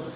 Okay,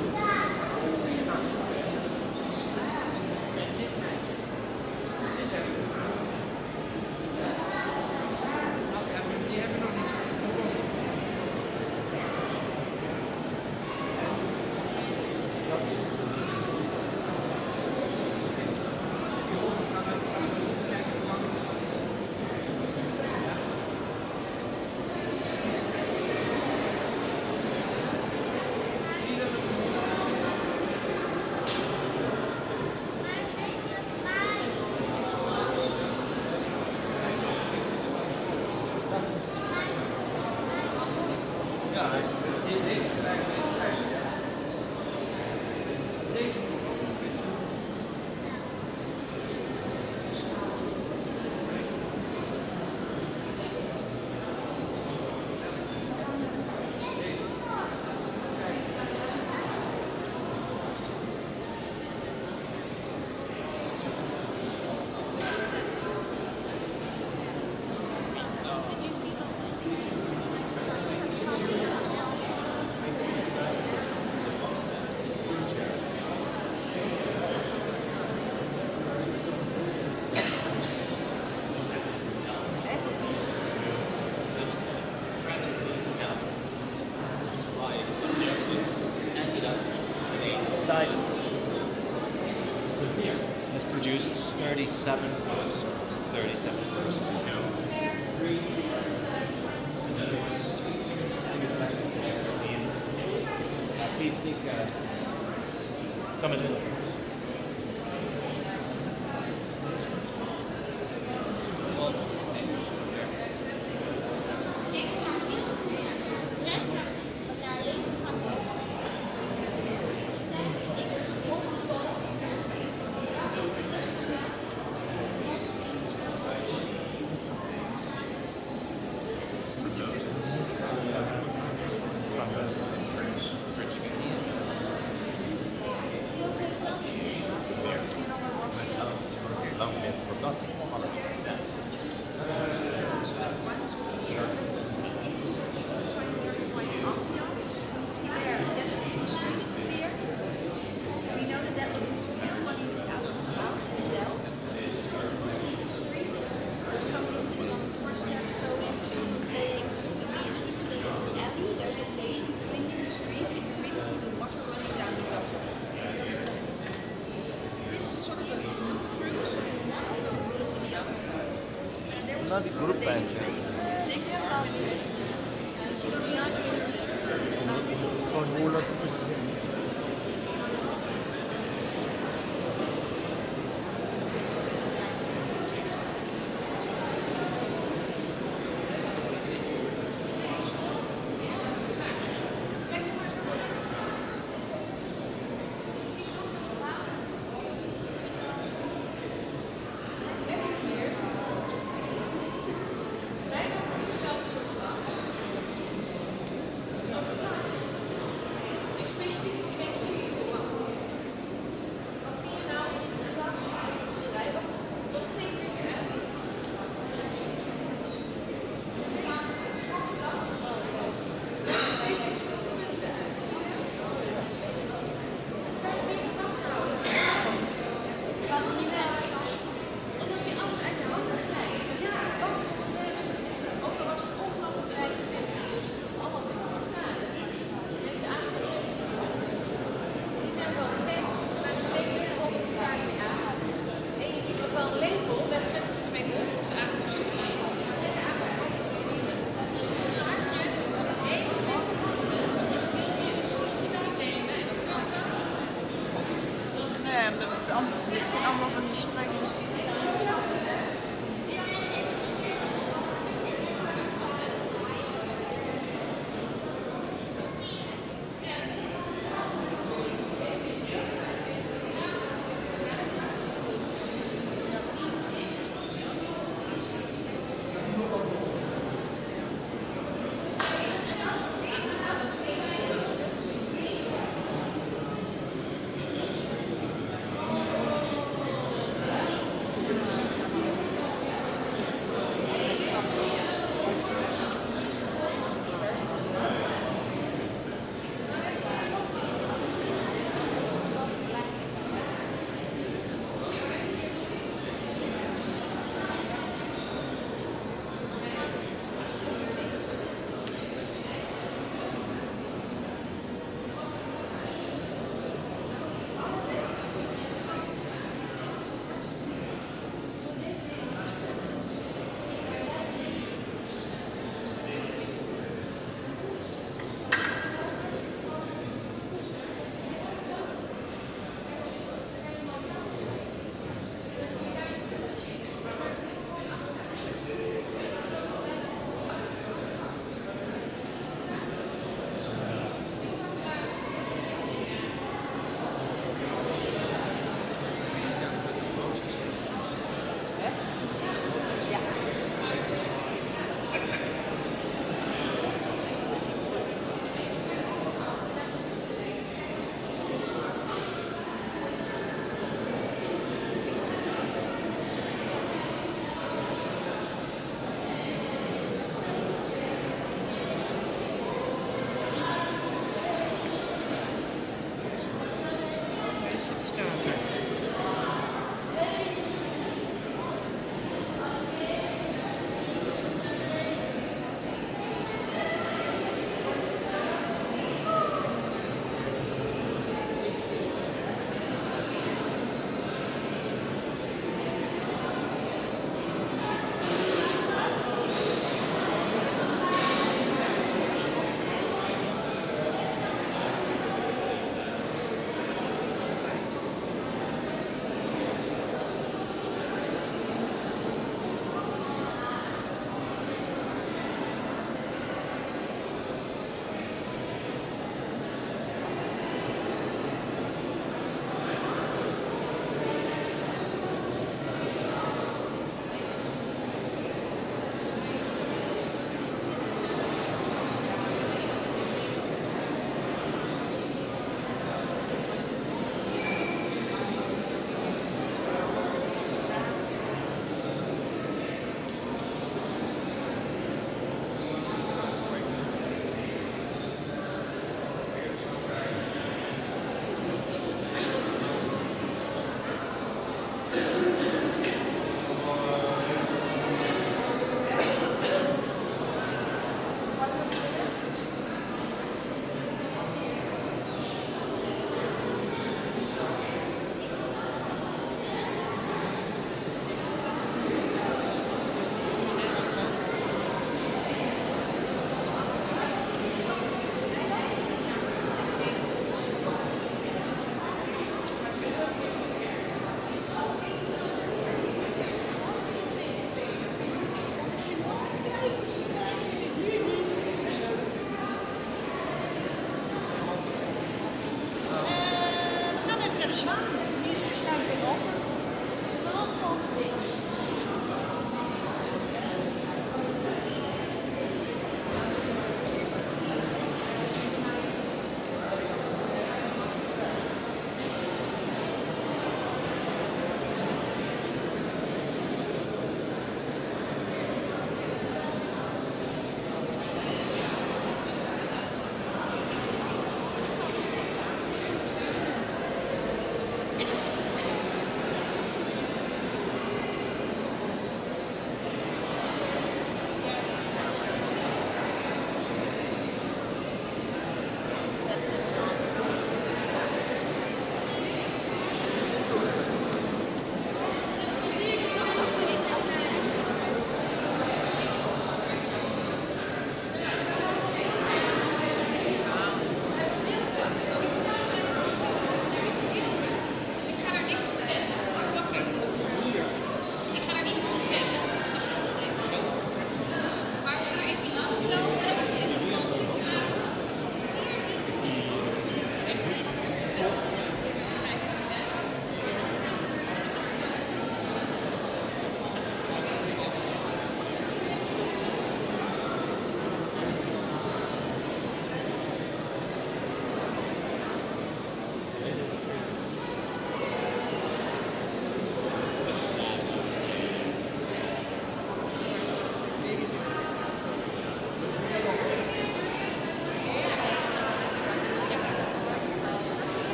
go to the next one. silence. The beer has produced 37 concerts. 37 concerts. No. Another one. Please take come a little. Group band.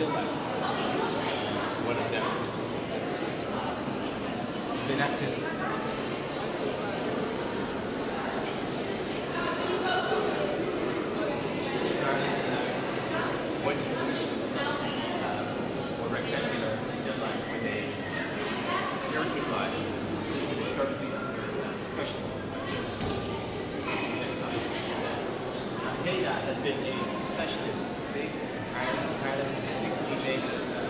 feel like one of them. Been active. Has been a specialist based kind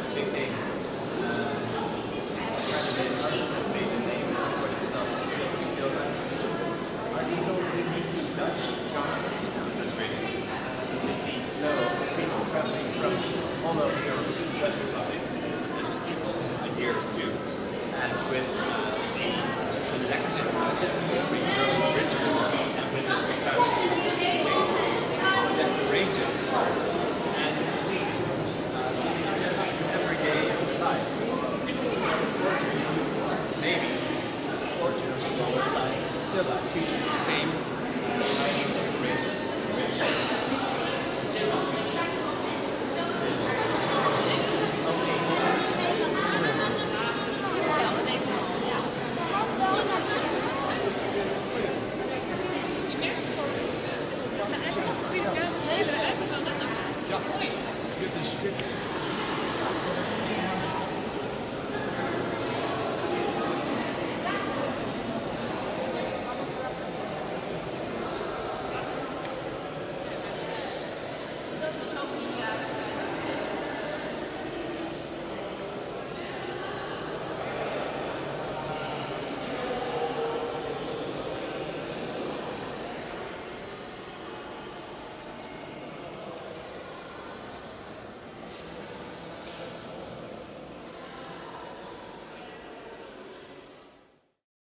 of big thing.